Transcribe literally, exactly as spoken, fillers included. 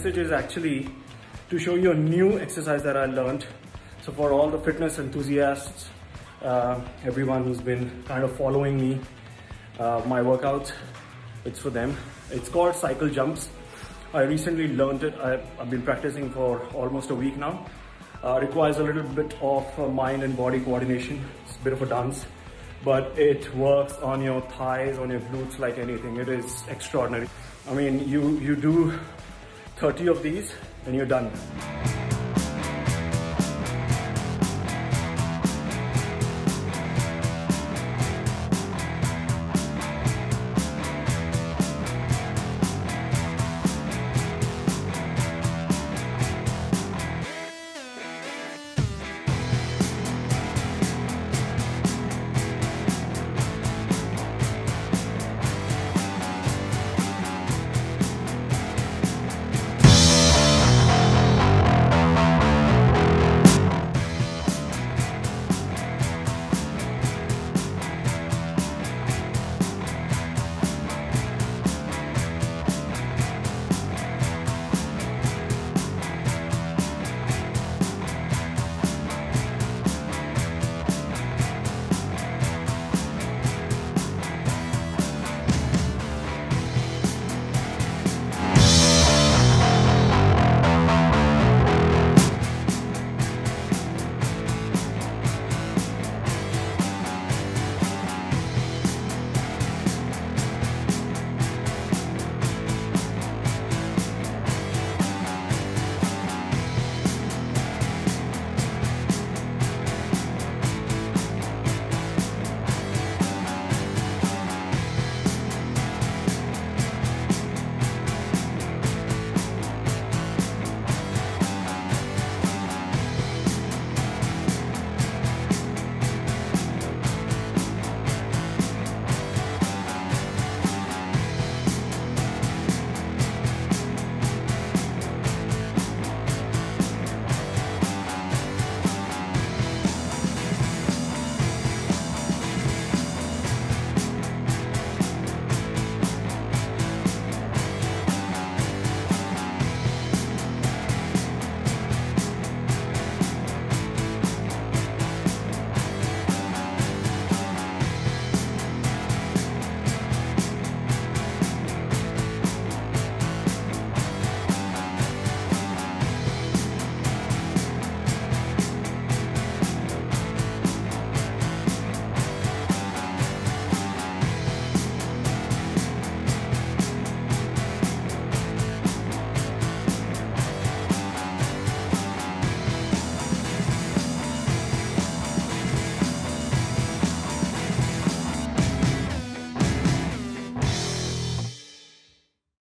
message is actually to show you a new exercise that I learned. So for all the fitness enthusiasts, uh, everyone who's been kind of following me, uh, my workouts, it's for them. It's called cycle jumps. I recently learned it. I, I've been practicing for almost a week now. Uh, requires a little bit of uh, mind and body coordination. It's a bit of a dance, but it works on your thighs, on your glutes like anything. It is extraordinary. I mean, you, you do thirty of these and you're done.